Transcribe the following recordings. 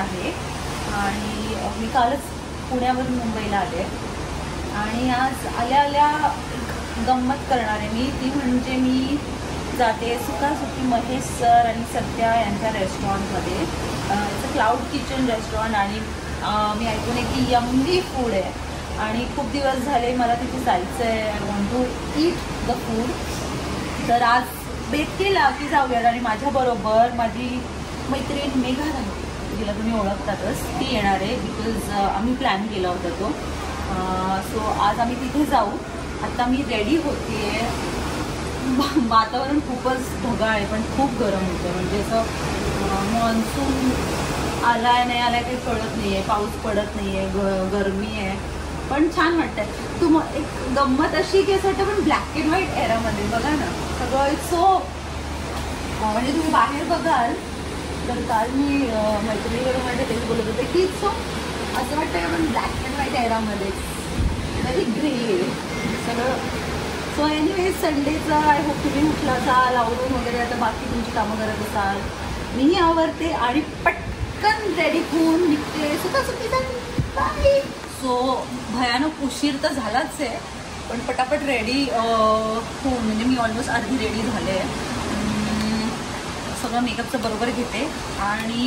आहे आणि मी कालच पुण्यावरून मुंबईला आले आणि आज आल्या आल्या गंमत करणार आहे मी ती म्हणजे मी जाते सुखासुखी महेश सर आणि सत्या यांच्या रेस्टॉरंटमध्ये इट्स क्लाउड किचन रेस्टॉरंट आणि मी ऐकून आहे की यम्मी फूड आहे आणि खूप दिवस झाले मला तिथे जायचं आहे I want to eat the food. तर आज बेत केला की जाऊयात आणि माझ्याबरोबर माझी मैत्रीण मेघा राहते तिला तुम्ही ओळखतातच ती येणार आहे बिकॉज आम्ही प्लॅन केला होता तो सो आज आम्ही तिथे जाऊ। आता मी रेडी होते वातावरण खूपच ढगाळ आहे पण खूप गरम होतं म्हणजे असं मान्सून आलाय नाही आलाय काही कळत नाही आहे पाऊस पडत नाही आहे गरमी आहे पण छान वाटतं आहे। तुम एक गंमत अशी की असं वाटतं पण ब्लॅक अँड व्हाईट एरामध्ये बघा ना सगळं सो म्हणजे तुम्ही बाहेर बघाल तर काल मी मैत्रिणीकडून तेच बोलत होते की सो असं वाटतं आहे पण ब्लॅक अँड व्हाईट एरामध्ये व्हेरी ग्रे सगळं सो एनिवे संडेचा आय होप तुम्ही उठला असाल आवरून वगैरे आता बाकी तुमची कामं करत असाल मीही आवरते आणि पटकन रेडी होऊन निघते सुखासुखी बाय। सो भयानक उशीर तर झालाच आहे पण पटापट रेडी होऊन म्हणजे मी ऑलमोस्ट अर्धी रेडी झाले सगळं मेकअपचं बरोबर घेते आणि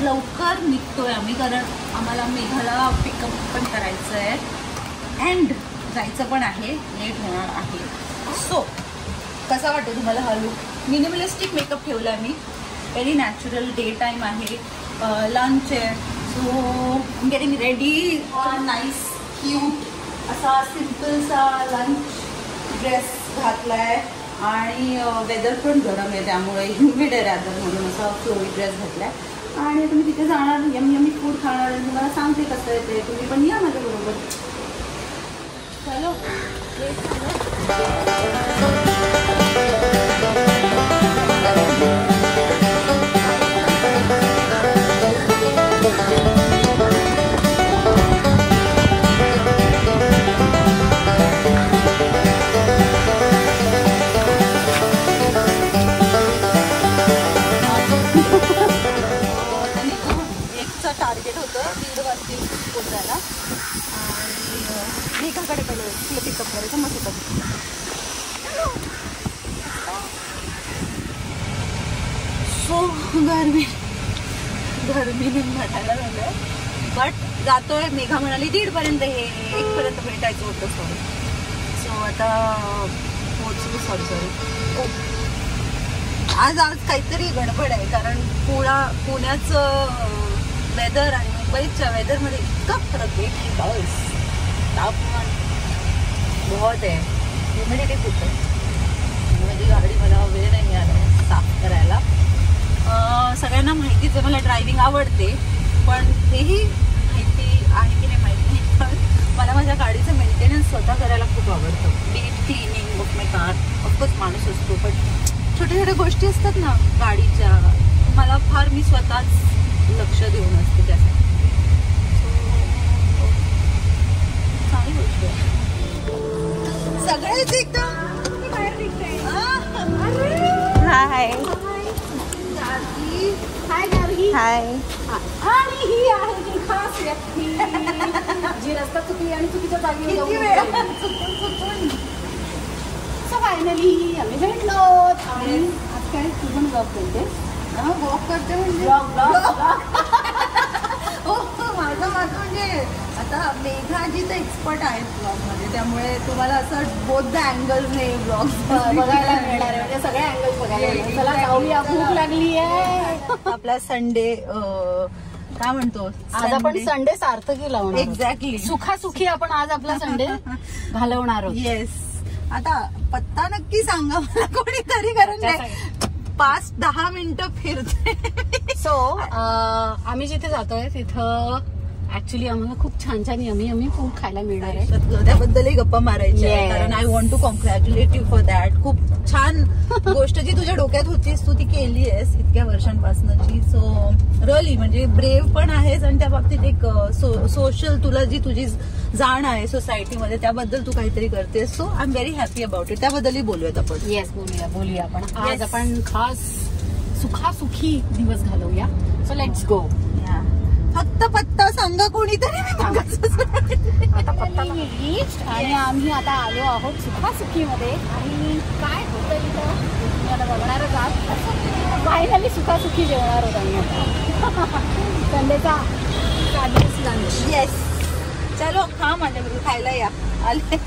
लवकर निघतो आहे आम्ही कारण आम्हाला मेघाला पिकअप पण करायचं आहे अँड जायचं पण आहे लेट होणार आहे। सो कसा वाटतो तुम्हाला हा लुक मिनिमलिस्टिक मेकअप ठेवला आहे मी व्हेरी नॅचरल डे टाईम आहे लंच आहे सो I'm getting ready और nice cute असा सिंपल सा लंच ड्रेस घातला आहे आणि वेदर पण गरम आहे त्यामुळे ह्युमिड आहे रादर म्हणून असा फ्लोई ड्रेस घातला आहे आणि तुम्ही तिथे जाणार यम यमी फूड खाणार आणि तुम्हाला सांगते कसं आहे ते तुम्ही पण या माझ्याबरोबर चलो। सो गर्मी भेटायला झालं आहे बट जातोय मेघा म्हणाली दीडपर्यंत हे एकपर्यंत भेटायचं होतं सॉरी सो आता पोहोचलो सॉरी ओ आज आज काहीतरी गडबड आहे कारण पुण्याचं वेदर आणि मुंबईच्या वेदरमध्ये इतका फरक आहे की पाऊस तापमान बहुत आहे ह्युमिडिटी खूप आहे माझी गाडी मला वेळ नाही आला साफ करायला सगळ्यांना माहितीच आहे मला ड्रायव्हिंग आवडते पण तेही माहिती आहे की नाही माहिती नाही पण मला माझ्या गाडीचं मेंटेनन्स स्वतः करायला खूप आवडतं deep cleaning book make of course माणूस असतो पण छोट्या छोट्या गोष्टी असतात ना गाडीच्या मला फार मी स्वतःच लक्ष देऊन असते त्यासाठी चांगली गोष्ट आहे सगळेच एकदम बाहेर निघते हाय हाय गार्गी हाय आणि ही आहे ती खास व्यक्ती जी रस्ता चुकली आणि चुकीच्या जागी जाऊन सो फायनली आम्ही भेटलो आणि आज काय तू पण ब्लॉग करते वॉक करते म्हणजे माझं म्हणजे आता मेघाजी तर एक्सपर्ट आहेत ब्लॉगमध्ये त्यामुळे तुम्हाला असं बोथ द अँगल्सने ब्लॉग्स बघायला मिळणार आहे म्हणजे सगळे अँगल्स बघायला भूक लागली आहे आपला संडे काय म्हणतो आज आपण संडे सार्थकी लावणार एक्झॅक्टली सुखासुखी आपण आज आपला संडे घालवणार आहोत येस। आता पत्ता नक्की सांगा मला कोणीतरी कारण 5-10 मिनिटं फिरते। सो आम्ही जिथे जातोय तिथं ऍक्च्युली आम्हाला खूप छान छान यमी यमी फूड खायला मिळणार आहे त्याबद्दलही गप्पा मारायची आहे कारण I want to congratulate you for that खूप छान गोष्ट जी तुझ्या डोक्यात होतीस तू ती केली आहेस इतक्या वर्षांपासूनची सो रिअली म्हणजे ब्रेव्ह पण आहेस आणि त्या बाबतीत एक सोशल तुला जी तुझी जाण आहे सोसायटीमध्ये त्याबद्दल तू काहीतरी करतेस so I am very happy about it त्याबद्दलही बोलूयात आपण येस बोलूया बोलूया आपण आज आपण खास सुखासुखी दिवस घालवूया सो लेट्स गो. फक्त पत्ता सांगा कोणीतरी. आणि आम्ही आता आलो आहोत सुखासुखीमध्ये आणि काय होतं इथं मी आता बघणारच आहोत. फायनली सुखासुखी जेवणार होत आम्ही आता संडेचा काढलेच लंच. येस चलो खा म्हणजे मी खायला या आले.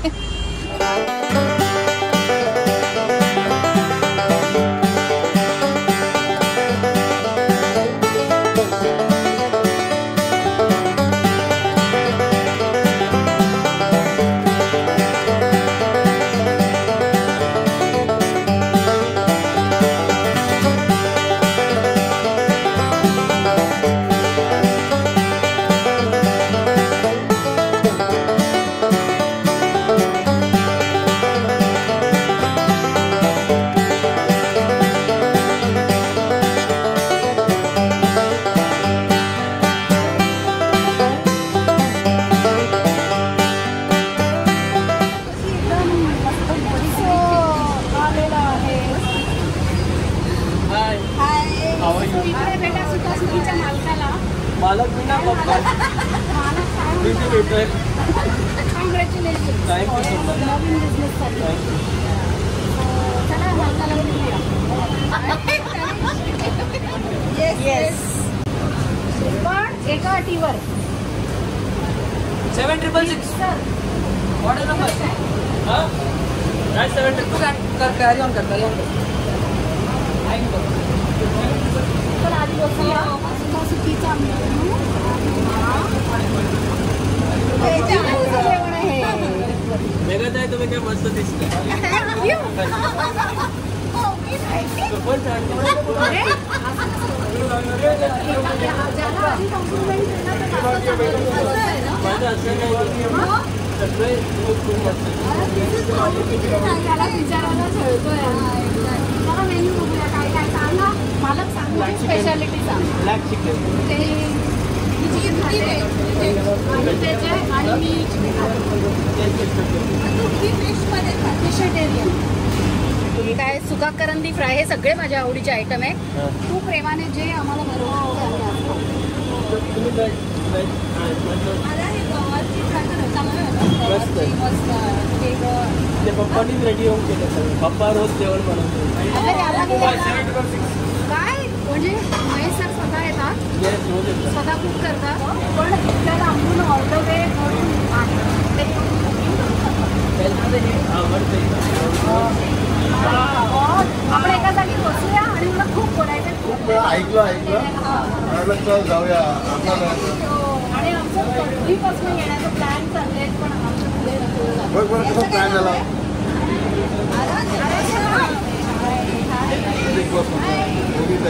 Pretty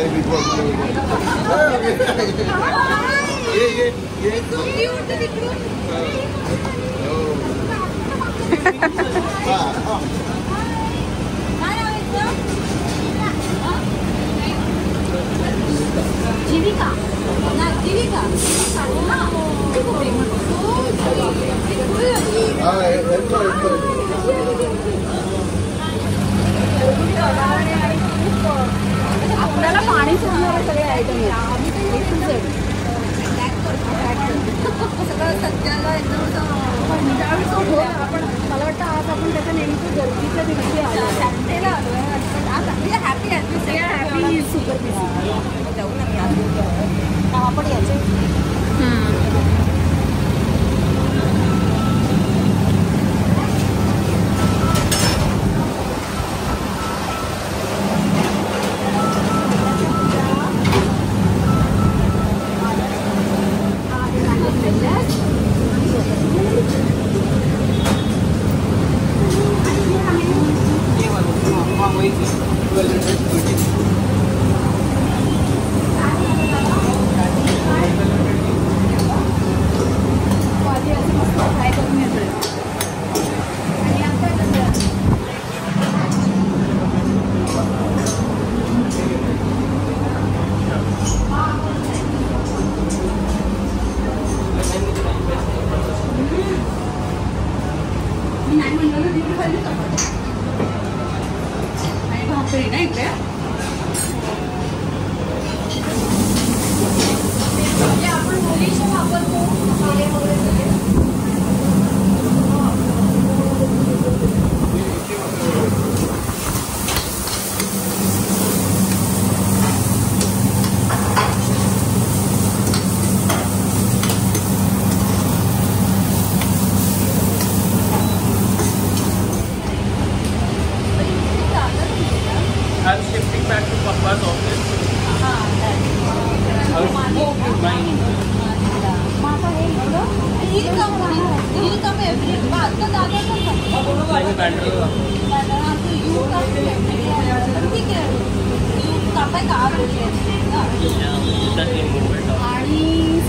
nice, yeah?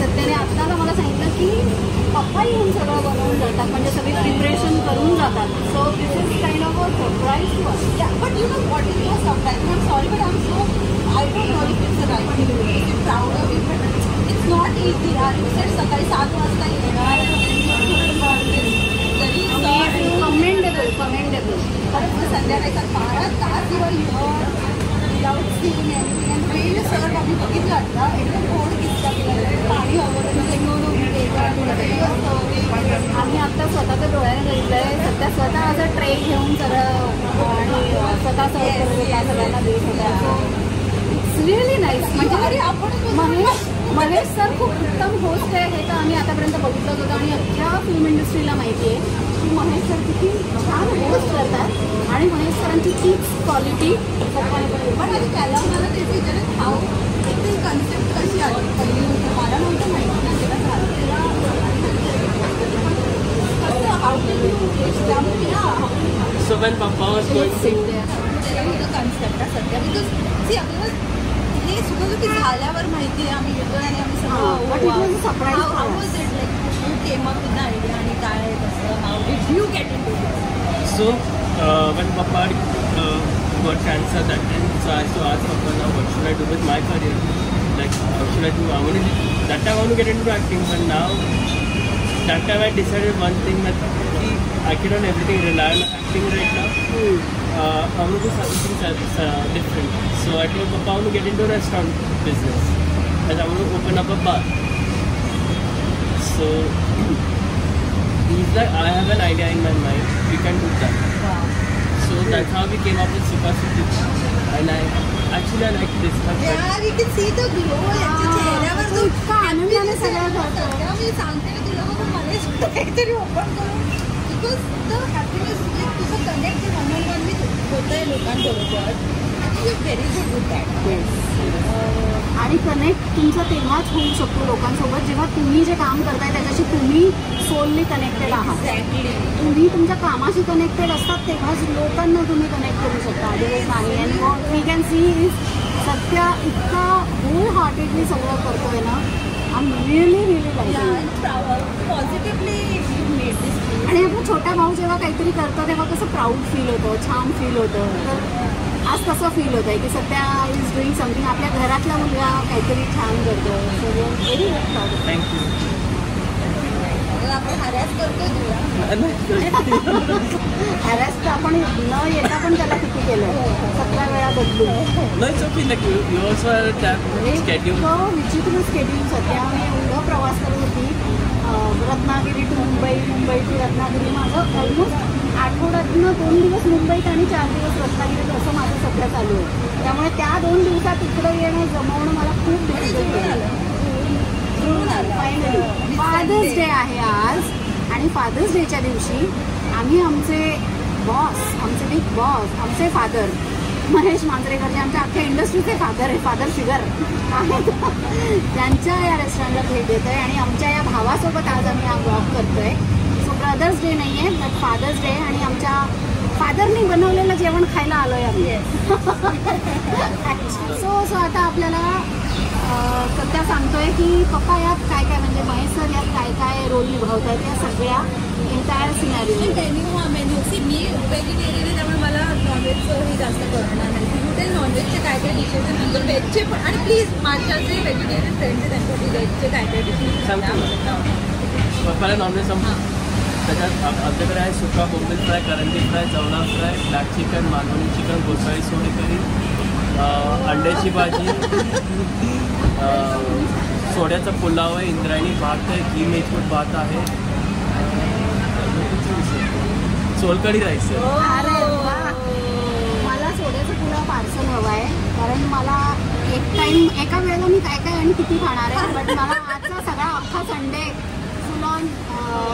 सत्यने आता ना मला सांगितलं की पप्पा येऊन सगळं बनवून जातात, म्हणजे सगळी प्रिपरेशन करून जातात. So this is kind of a surprise for but you know what is your surprise. I am sorry but I am so I don't know if it's right to do it. Proud of it but it's not easy. Reset सकाळी 7 वाजता येणार तरी commendable commendable परत संध्याकाळचा 12 तास वर your without seeing anything and really sort of बघितलं आता एकदम कोड किस्सा केला पाणी वगैरे म्हणून आम्ही आता स्वतःच्या डोळ्याने बघितलंय. सध्या स्वतः माझा ट्रे घेऊन सगळं आणि स्वतः सगळ्यांना देत होत्या. It's really nice. म्हणजे अरे आपण महेश सर खूप उत्तम होस्ट आहे हे तर आम्ही आतापर्यंत बघितलं होतं आणि अख्ख्या फिल्म इंडस्ट्रीला माहिती आहे की महेश सर किती छान होस्ट करतात आणि महेश सरांची तीच क्वालिटी पण आधी त्याला मला ते विचारत हाऊ ते कन्सेप्ट कशी आली पहिली मला नव्हतं माहिती ना त्याला त्याला हाऊ त्यामुळे so when papa was going to concept सध्या बिकॉज सी आपल्याला हे सुद्धा की झाल्यावर माहिती आहे आम्ही येतो आणि आम्ही सगळं surprise house it like you came up with the idea आणि काय कसं how did you get it to this. So when papa got cancer that time, so I used to ask Papa, now what should I do with my career? Like, what should I do? I wanted that time I want to get into acting, but now that time I decided one thing that I could on everything rely on acting right now. I want to do something different. So I told Papa I want to get into restaurant business, and I want to open up a bar. So he's like, I have an idea in my mind. We can do that. Wow. So that's how we came up with Super Super. And I like this concept. Yeah, you can see the glow. Chehra par uska anand aane saga hota hai. Main saante hu logo ko Mahesh ko kaitari open karo because the happiness like to connect the one on one with hota hai lokan borobar. It is very good with that. Yes. Ani connect tumcha teव्हाच होऊ शकतो लोकांसोबत जेव्हा तुम्ही जे काम करताय त्याच्याशी तुम्ही सोलली कनेक्टेड आहात. तुम्ही तुमच्या कामाशी कनेक्टेड असतात तेव्हाच लोकांना तुम्ही कनेक्ट करू शकता. आणि what we can see is Satya इतका होल हार्टेडली सगळं करतोय ना. I am really really positively आणि आपला छोटा भाऊ जेव्हा काहीतरी करतो तेव्हा कसं प्राऊड फील होतं, छान फील होतं. तर आज कसं फील होत आहे की सत्या इज डुईंग समथिंग. आपल्या घरातला मुलगा काहीतरी छान करतो. Very good. थँक्यू. आपण हॅरॅस करतो तुला. हॅरॅस तर आपण न येता पण त्याला किती केलं 17 वेळा बदलून. विचित्र स्केड्यूल सध्या मी एवढं प्रवास करत होती रत्नागिरी टू मुंबई, मुंबई टू रत्नागिरी. माझं ऑलमोस्ट आठवड्यातनं 2 दिवस मुंबईत आणि 4 दिवस रत्नागिरीत असं माझं सगळं चालू आहे. त्यामुळे त्या 2 दिवसात इकडं येणं जमवणं मला खूप डिफिकल्ट झालं. फादर्स डे आहे आज आणि फादर्स डेच्या दिवशी आम्ही आमचे बॉस, आमचे बिग बॉस, आमचे फादर महेश मांजरेकर जे आमच्या अख्ख्या इंडस्ट्रीचे फादर आहे, फादर फिगर आहेत, त्यांच्या या रेस्टॉरंटला भेट देत आहे आणि आमच्या या भावासोबत आज आम्ही हा ब्लॉग करतो आहे. सो ब्रदर्स डे नाही आहे बट फादर्स डे आणि आमच्या फादरनी बनवलेलं जेवण खायला आलो आहे आम्ही. सो आता आपल्याला सध्या सांगतोय की पप्पा यात काय काय म्हणजे महेश सर यात काय काय रोल निभावत आहेत या सगळ्या एंटायर सिनॅरिओ. मेन्यू हा मेन्यू सी मी व्हेजिटेरियन आहे त्यामुळे मला नॉनव्हेज हे जास्त करणार नाही. ते नॉनव्हेजचे काय काय डिशेस आहेत नंतर व्हेजचे पण आणि प्लीज माझ्या जे व्हेजिटेरियन फ्रेंड्स आहेत त्यांच्यासाठी व्हेजचे काय काय डिशेस सांगतो. पप्पाला नॉनव्हेज सांग त्याच्यात आमच्याकडे आहे सुका बोंबील फ्राय, करंजी फ्राय, चवळा fry, black chicken, Malvani chicken, गोसाळी सोडे करी, अंड्याची भाजी, सोड्याचा पुलाव आहे, इंद्रायणी भात आहे, घी मेथूट भात आहे, सोलकढी राईस आहे। अरे वाह, मला सोड्याचा पुलाव पार्सल हवा आहे कारण मला एक टाइम एका वेळेला मी काय काय आणि किती खाणार आहे, बट मला आजचा सगळा अख्खा संडे फुलॉन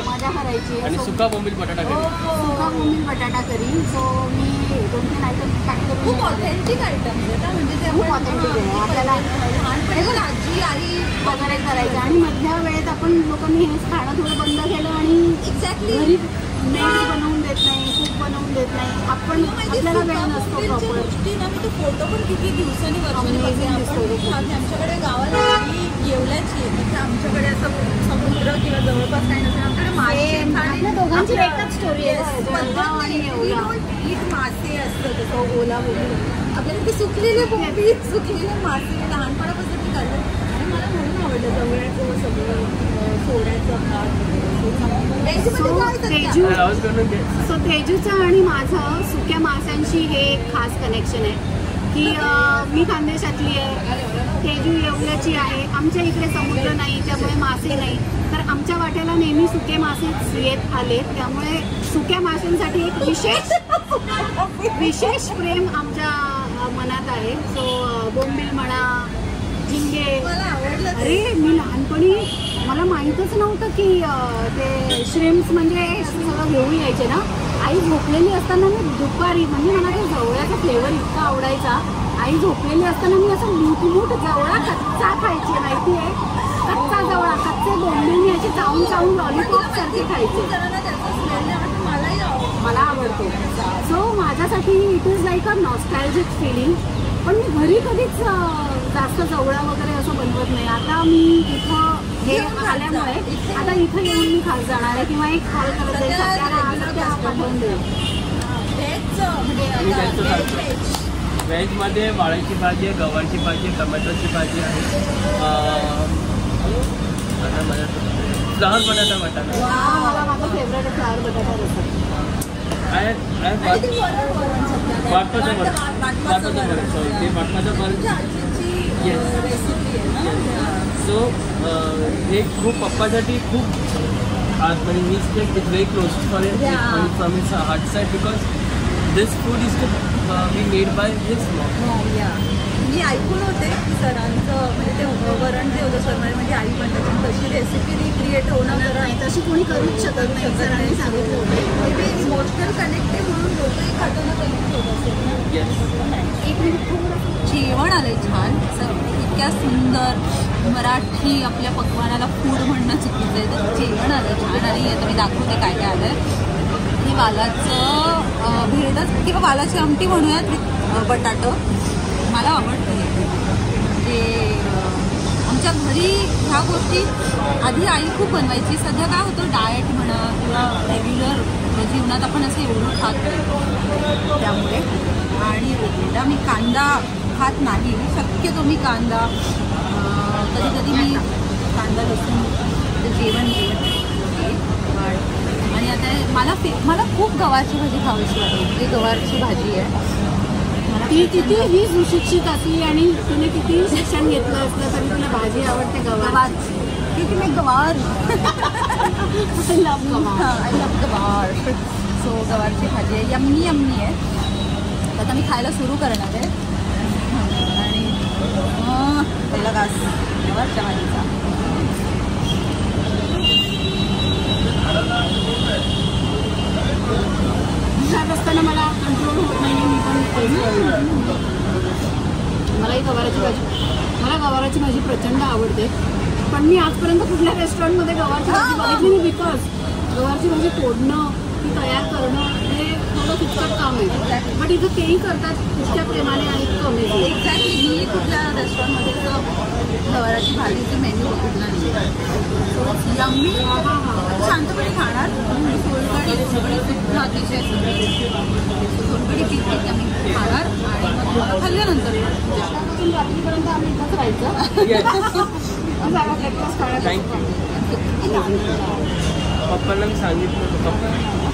मजा करायची आणि सुका बोंबील बटाटा करी, सुका बोंबील बटाटा करी। सो मी दोन-तीन आयटम पॅक करून खूप ऑथेंटिक आयटम आहे, म्हणजे ते खूप ऑथेंटिक आहे, आपल्याला लहानपणी आजी आई वगैरे करायचं आणि मधल्या वेळेत आपण लोकांनी हेच खाणं थोडं बंद केलं आणि एक्झॅक्टली घरी मेळ बनवून देत नाही, खूप बनवून देत नाही आपण, आपल्याला वेळ नसतो प्रॉपर ना। मी तो फोटो पण किती दिवसांनी वरून बघितले आपण, आमच्याकडे गावाला येवल्याची म्हणजे आमच्याकडे असं समुद्र किंवा जवळपास काही नसेल आमच्याकडे मासे खाणे ना, दोघांची एकच स्टोरी आहे, पंजाब आणि येवला ईट मासे असतं जसं ओला बोलून आपल्याला ते सुकलेले कोंबी सुकलेले मासे लहानपणापासून मी खाल्लं आणि मला म्हणून आवडलं जवळचं सगळं सोड्याचं भात। सो तेजूचं आणि माझं सुक्या माशांशी हे खास कनेक्शन आहे की मी खानदेशातली आहे, तेजू येवल्याची आहे, आमच्या इकडे समुद्र नाही त्यामुळे मासे नाही, तर आमच्या वाट्याला नेहमी सुके मासेच येत आले, त्यामुळे सुक्या माशांसाठी एक विशेष प्रेम आमच्या मनात आहे। सो बोंबील म्हणा, झिंगे, अरे मी लहानपणी मला माहीतच नव्हतं की ते श्रिम्स म्हणजे सगळं घेऊन यायचे ना, आई झोपलेली असताना मी दुपारी म्हणजे मला ते जवळ्याचा फ्लेवर इतका आवडायचा, आई झोपलेली असताना मी असं मूठ जवळा कच्चा खायची, माहिती आहे कच्चा जवळा, कच्चे बोंबील मी अशी चावून चावून लॉलीपॉप सारखे खायचे, मला आवडतो। सो माझ्यासाठी it is like a nostalgic feeling, पण मी घरी कधीच जास्त जवळा वगैरे असं बनवत नाही, आता मी इथं हे आल्यामुळे आता इथं येऊन मी खास जाणार आहे किंवा एक कॉल करत आहे। व्हेजमध्ये वाळ्याची भाजी आहे, गव्हाची भाजी, टमॅटोची भाजी आहे, फ्लावर बटाटा वाटाणा। सो हे खूप पप्पासाठी खूप म्हणजे मी state is very close for it from it's heart side because this food is to be made by his mom. या मी ऐकून होते की सरांचं म्हणजे ते वरण जे होतं सर म्हणजे आई म्हणतात तशी रेसिपी रिक्रिएट होणं जरा नाही, तशी कोणी करूच शकत नाही सरांनी सांगितलं होतं, ते इमोशनल कनेक्टेड म्हणून लोकही खाताना कनेक्ट होत असेल। एक मिनिट, जेवण आलं आहे छान, इतक्या सुंदर मराठी आपल्या पकवानाला फूड म्हणणं चुकीचं आहे, तर जेवण आलं छान आणि आता मी दाखवते काय काय आलं आहे। ही वालाचं भेडच किंवा वालाची आमटी म्हणूयात, बटाटं मला आवडतं ते आमच्या घरी ह्या गोष्टी आधी आई खूप बनवायची, सध्या काय होतं डाएट म्हणा किंवा रेग्युलर जीवनात आपण असं एवढं खात नाही त्यामुळे, आणि रेग्युलर मी कांदा खात नाही शक्यतो, मी कांदा कधी कधी मी कांदा लसूण जेवण आणि आता मला खूप गव्हाची भाजी खावीशी वाटते, जी गव्हाची भाजी आहे ती किती ही सुशिक्षित असली आणि तिने किती शिक्षण घेतलं असलं तरी तुला भाजी आवडते गव्हार, किती मी गव्हार आय लव्ह गव्हार। सो गव्हारची भाजी आहे, यम्मी यम्मी आहे, आता मी खायला सुरू करणार आहे पहिला घास गव्हारच्या भाजीचा। जात असताना मला कंट्रोल होत नाही, मी पण मलाही गव्हाराची भाजी, मला गव्हाराची भाजी प्रचंड आवडते, पण मी आजपर्यंत कुठल्या रेस्टॉरंटमध्ये गव्हारची भाजी बघितली नाही, बिकॉज गव्हारची भाजी तोडणं ती तयार करणं हे थोडं किचकट काम आहे, बट इथं तेही करतात इतक्या प्रेमाने आणि कमी एक्झॅक्टली। मी कुठल्या रेस्टॉरंटमध्ये गव्हाराची भाजीचं मेन्यू बघितला नाही, आम्ही शांतपणे खाणार सोलकढी सगळी पिठ्ठं अतिशय सोलकढी पिठ्ठं आम्ही खाणार आणि खाल्ल्यानंतर रात्रीपर्यंत आम्ही इथंच राहायचं, ब्रेकफास्ट खायला पप्पांना मी सांगितलं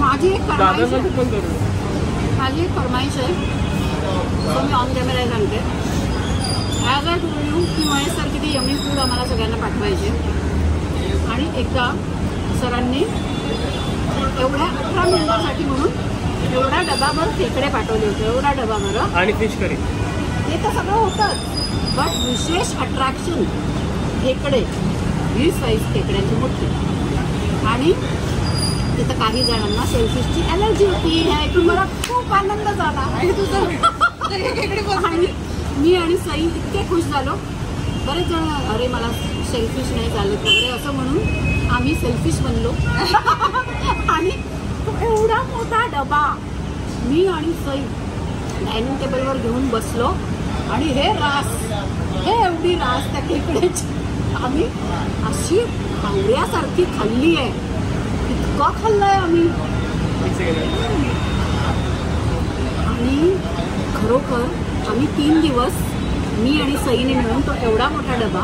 माझी एक फरमाईश आहे, मी ऑन कॅमेरा सांगते आग्रह ठरवलो की महेश सर किती यमी फूड आम्हाला सगळ्यांना पाठवायचे आणि एकदा सरांनी एवढ्या 18 मेंबरसाठी म्हणून एवढा डबाभर खेकडे पाठवले होते, एवढा डबाभर आणि फिश करी हे तर सगळं होतं, बट विशेष अट्रॅक्शन खेकडे 20 साइज खेकड्यांची मोठी आणि तिथे काही जणांना सेलफिशची एलर्जी होती हे ऐकून मला खूप आनंद झाला आणि तुझं खेकडे कोण मी आणि सई इतके खुश झालो। बरेच जण अरे मला सेल्फिश नाही चालत वगैरे असं म्हणून आम्ही सेल्फिश बनलो आणि एवढा मोठा डबा मी आणि सई डायनिंग टेबलवर घेऊन बसलो आणि हे रास हे एवढी रास त्या खेकड्याची आम्ही अशी खावऱ्यासारखी खाल्ली आहे, इतकं खाल्लं आहे आम्ही आणि खरोखर आम्ही 3 दिवस मी आणि सईने मिळून तो एवढा मोठा डबा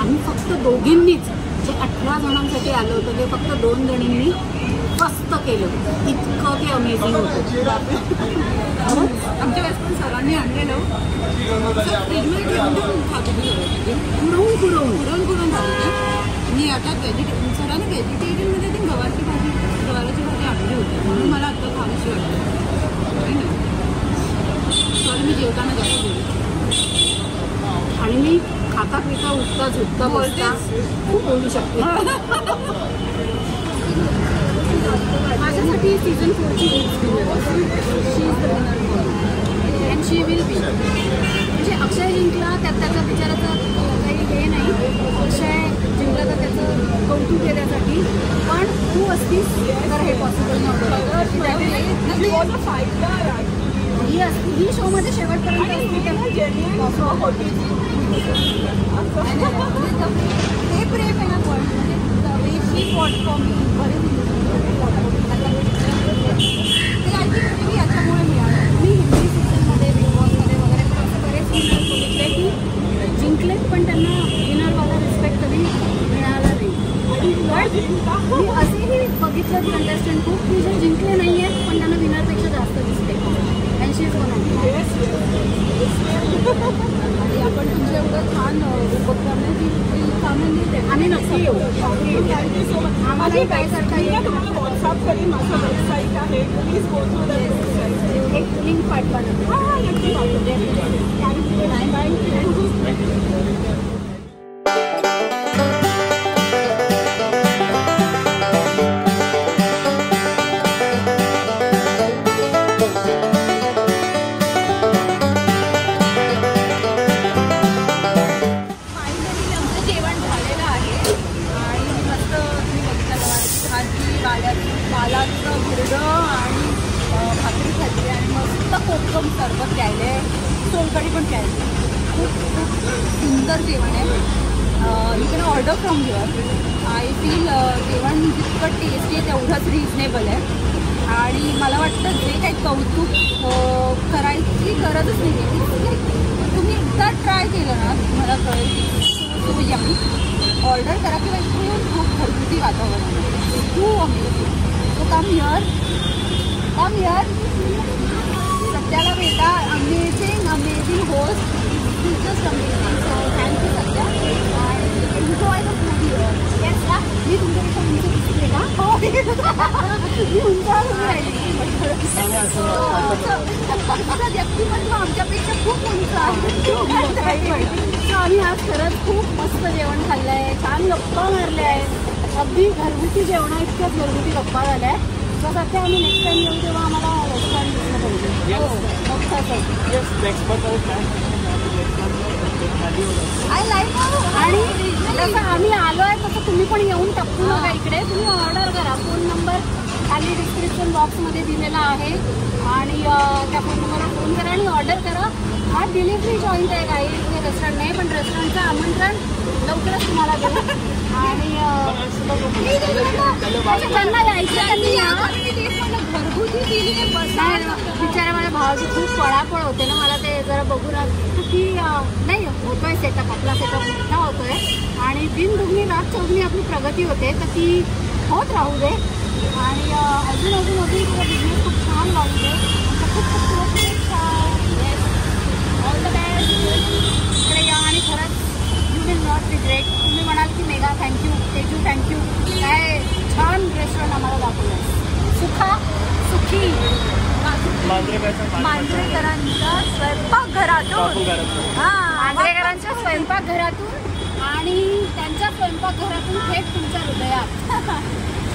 आम्ही फक्त दोघींनीच जे 18 जणांसाठी आलं होतं ते फक्त 2 जणींनी मस्त केलं, इतकं ते अमेझिंग होतं। आमच्या वेळेस पण सरांनी आणलेलं फ्रीजमध्ये ठेवून पुरवून पुरवून पुरवून पुरवून झालं मी आता सरांनी व्हेजिटेरियनमध्ये ते गवाराची भाजी आणली होती म्हणून मला आत्ता खावीशी वाटते मी जेवताना जास्त बोलते आणि मी खाता पिता उठता झुकता बोलता खूप बोलू शकते। माझ्यासाठी सीझन 4 ची अँड शी विल बी म्हणजे अक्षय जिंकला त्यात त्याचा विचाराचा काही हे नाही, अक्षय जिंकला तर त्याचं कौतुक घेण्यासाठी पण तू असतीस तर हे पॉसिबल नव्हतं। ही शो मध्ये शेवटपर्यंत जेन्युइन शो होती ते प्रेम आहे ना पण म्हणजे प्लॅटफॉर्म बरेच ते आय थिंक मी याच्यामुळे मिळालं। मी हिंदी सीझनमध्ये बिगबॉसमध्ये वगैरे असं बरेच सिंगर बघितले की जिंकलेच पण त्यांना विनरवाला रिस्पेक्ट कधी मिळाला नाही, मी असेही बघितलं की कंटेस्टंट खूप मी जे जिंकले नाही आहेत पण त्यांना विनरपेक्षा जास्त दिसते आणि आपण तुमच्या एवढं छान उपक्रम आहे आणि नक्की येऊ आम्हाला पाहिजे व्हॉट्सअप करीन, माझं वेबसाईट आहे प्लीज बोलतो एक लिंक पाठवा हां नक्की पाठवते। Manjrekar आणि खरंच यू विल नॉट रिग्रेट. तुम्ही म्हणाल की मेघा थँक्यू तेजू थँक्यू, काय छान रेस्टॉरंट आम्हाला दाखवलं. सुखा सुखी मांजरेकरांच्या स्वयंपाकघरातून, मांजरेकरांच्या स्वयंपाकघरातून आणि त्यांच्या स्वयंपाकघरातून थेट तुमच्या हृदयात